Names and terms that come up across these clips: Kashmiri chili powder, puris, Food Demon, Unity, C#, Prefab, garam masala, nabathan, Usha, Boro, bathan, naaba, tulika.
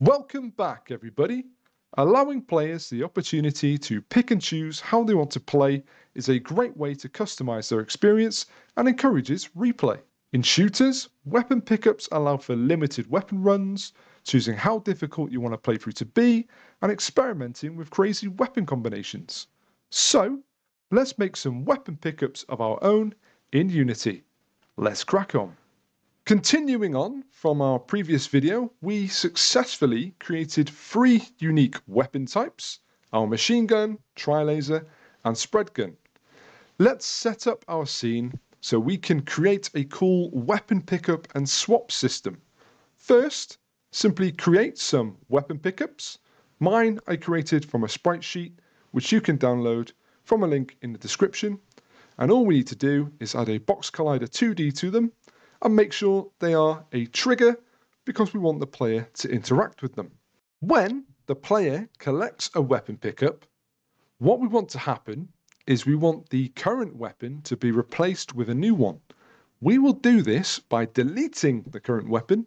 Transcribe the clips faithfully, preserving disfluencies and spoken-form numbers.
Welcome back, everybody. Allowing players the opportunity to pick and choose how they want to play is a great way to customize their experience and encourages replay. In shooters, weapon pickups allow for limited weapon runs, choosing how difficult you want to play through to be, and experimenting with crazy weapon combinations. So, let's make some weapon pickups of our own in Unity. Let's crack on. Continuing on from our previous video, we successfully created three unique weapon types, our machine gun, tri-laser, and spread gun. Let's set up our scene so we can create a cool weapon pickup and swap system. First, simply create some weapon pickups. Mine I created from a sprite sheet, which you can download from a link in the description. And all we need to do is add a box collider two D to them, and make sure they are a trigger because we want the player to interact with them. When the player collects a weapon pickup, what we want to happen is we want the current weapon to be replaced with a new one. We will do this by deleting the current weapon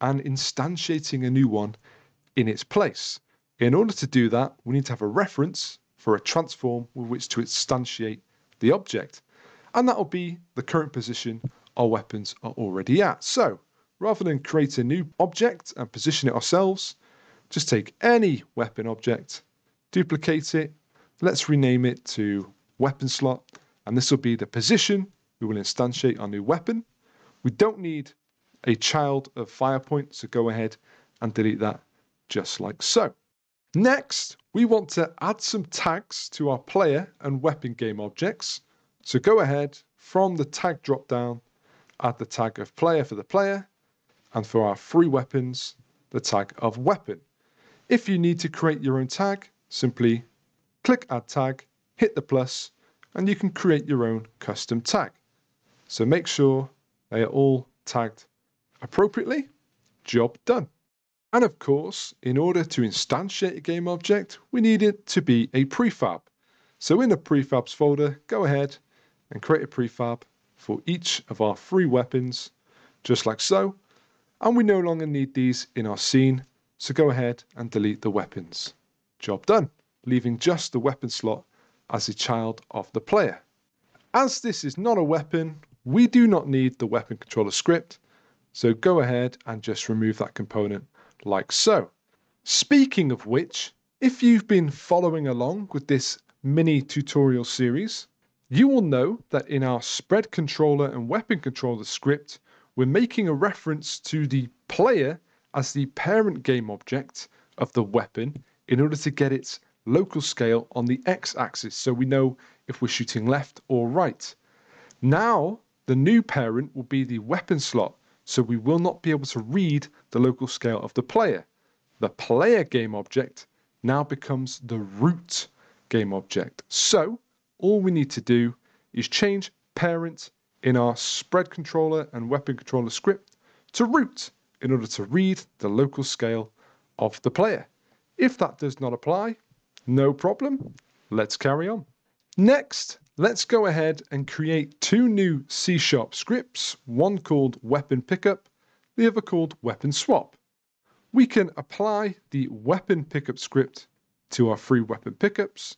and instantiating a new one in its place. In order to do that, we need to have a reference for a transform with which to instantiate the object, and that will be the current position our weapons are already at. So rather than create a new object and position it ourselves, just take any weapon object, duplicate it, let's rename it to weapon slot, and this will be the position we will instantiate our new weapon. We don't need a child of fire point, so go ahead and delete that just like so. Next, we want to add some tags to our player and weapon game objects. So go ahead from the tag drop down, add the tag of player for the player, and for our three weapons, the tag of weapon. If you need to create your own tag, simply click add tag, hit the plus, and you can create your own custom tag. So make sure they are all tagged appropriately. Job done. And of course, in order to instantiate a game object, we need it to be a prefab. So in the prefabs folder, go ahead and create a prefab for each of our three weapons, just like so, and we no longer need these in our scene, so go ahead and delete the weapons. Job done, leaving just the weapon slot as the child of the player. As this is not a weapon, we do not need the weapon controller script, so go ahead and just remove that component like so. Speaking of which, if you've been following along with this mini tutorial series, you will know that in our spread controller and weapon controller script, we're making a reference to the player as the parent game object of the weapon in order to get its local scale on the x-axis, so we know if we're shooting left or right. Now, the new parent will be the weapon slot, so we will not be able to read the local scale of the player. The player game object now becomes the root game object. So, all we need to do is change parent in our spread controller and weapon controller script to root in order to read the local scale of the player. If that does not apply, no problem. Let's carry on. Next, let's go ahead and create two new C sharp scripts, one called weapon pickup, the other called weapon swap. We can apply the weapon pickup script to our three weapon pickups,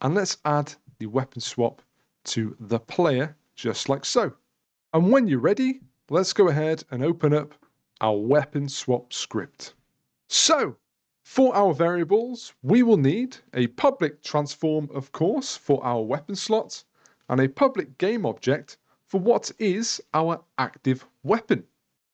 and let's add the weapon swap to the player, just like so. And when you're ready, let's go ahead and open up our weapon swap script. So, for our variables, we will need a public transform, of course, for our weapon slot, and a public game object for what is our active weapon.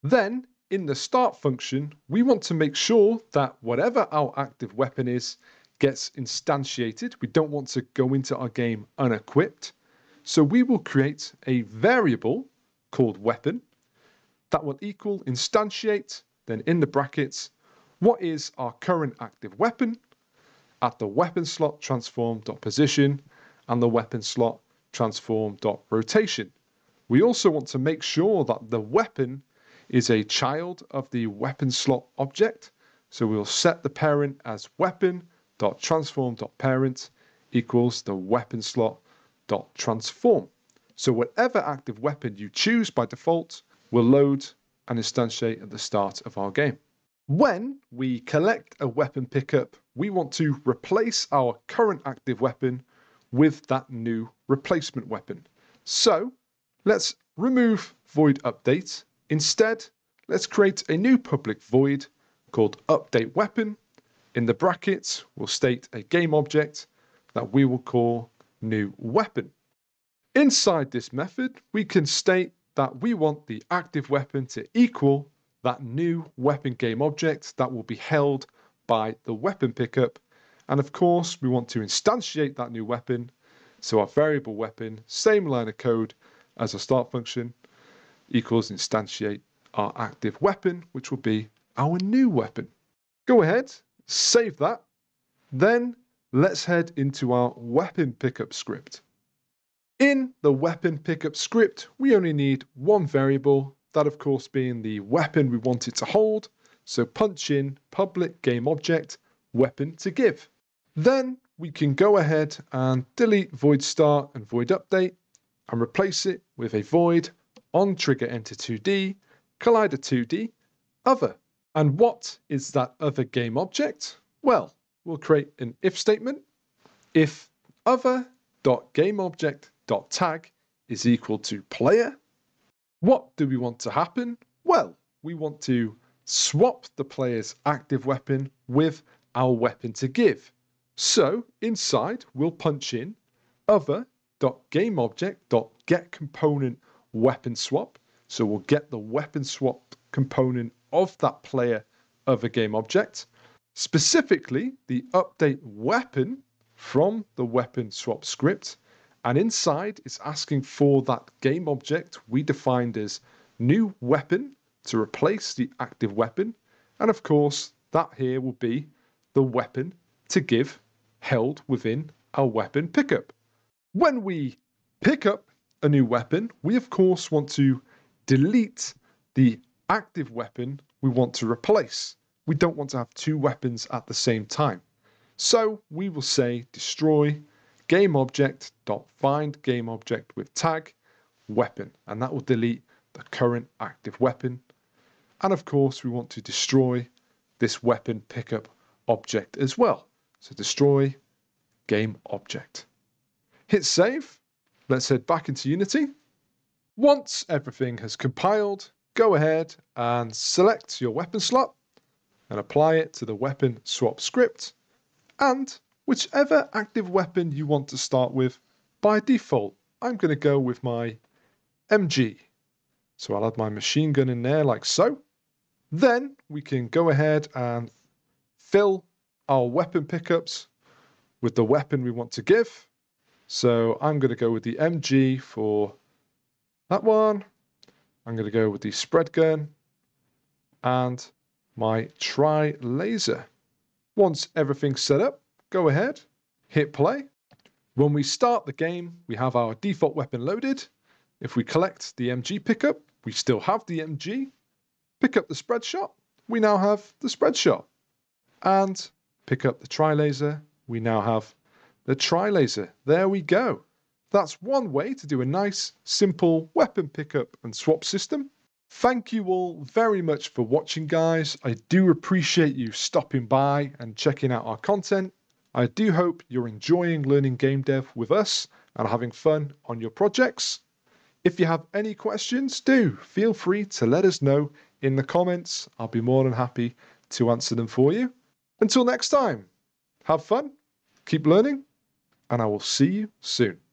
Then, in the start function, we want to make sure that whatever our active weapon is, gets instantiated. We don't want to go into our game unequipped. So we will create a variable called weapon that will equal instantiate, then in the brackets, what is our current active weapon at the weapon slot transform.position and the weapon slot transform.rotation. We also want to make sure that the weapon is a child of the weapon slot object. So we'll set the parent as weapon dot transform dot parent equals the weapon slot dot transform. So whatever active weapon you choose by default will load and instantiate at the start of our game. When we collect a weapon pickup, we want to replace our current active weapon with that new replacement weapon. So let's remove void update. Instead, let's create a new public void called update weapon. In the brackets, we'll state a game object that we will call new weapon. Inside this method, we can state that we want the active weapon to equal that new weapon game object that will be held by the weapon pickup. And of course, we want to instantiate that new weapon. So our variable weapon, same line of code as our start function, equals instantiate our active weapon, which will be our new weapon. Go ahead, save that. Then let's head into our weapon pickup script. In the weapon pickup script, we only need one variable, that of course being the weapon we want it to hold. So punch in public game object, weapon to give. Then we can go ahead and delete void start and void update and replace it with a void on trigger enter two D, collider two D, other. And what is that other game object? Well, we'll create an if statement. If other.gameobject.tag is equal to player, what do we want to happen? Well, we want to swap the player's active weapon with our weapon to give. So inside, we'll punch in other.gameobject.getComponentWeaponSwap. So we'll get the weapon swap component of that player other game object, specifically the update weapon from the weapon swap script. And inside it's asking for that game object we defined as new weapon to replace the active weapon. And of course, that here will be the weapon to give held within our weapon pickup. When we pick up a new weapon, we of course want to delete the active weapon we want to replace. We don't want to have two weapons at the same time. So we will say destroy gameObject.findGameObject with tag weapon, and that will delete the current active weapon. And of course, we want to destroy this weapon pickup object as well. So destroy game object. Hit save. Let's head back into Unity. Once everything has compiled, go ahead and select your weapon slot and apply it to the weapon swap script and whichever active weapon you want to start with. By default, I'm going to go with my M G. So I'll add my machine gun in there like so. Then we can go ahead and fill our weapon pickups with the weapon we want to give. So I'm going to go with the M G for that one. I'm going to go with the spread gun and my tri laser. Once everything's set up, go ahead, hit play. When we start the game, we have our default weapon loaded. If we collect the M G pickup, we still have the M G. Pick up the spread shot, we now have the spread shot. And pick up the tri laser, we now have the tri-laser. There we go. That's one way to do a nice, simple weapon pickup and swap system. Thank you all very much for watching, guys. I do appreciate you stopping by and checking out our content. I do hope you're enjoying learning game dev with us and having fun on your projects. If you have any questions, do feel free to let us know in the comments. I'll be more than happy to answer them for you. Until next time, have fun, keep learning, and I will see you soon.